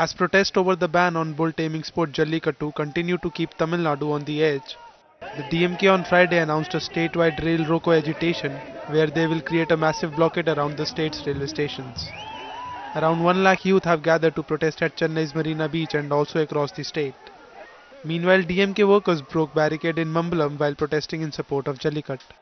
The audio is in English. as protest over the ban on bull taming sport Jallikattu continue to keep Tamil Nadu on the edge. The DMK on Friday announced a statewide rail roko agitation where they will create a massive blockade around the state's railway stations. Around 1 lakh youth have gathered to protest at Chennai's Marina Beach and also across the state. Meanwhile, DMK workers broke barricade in Mambalam while protesting in support of Jallikattu.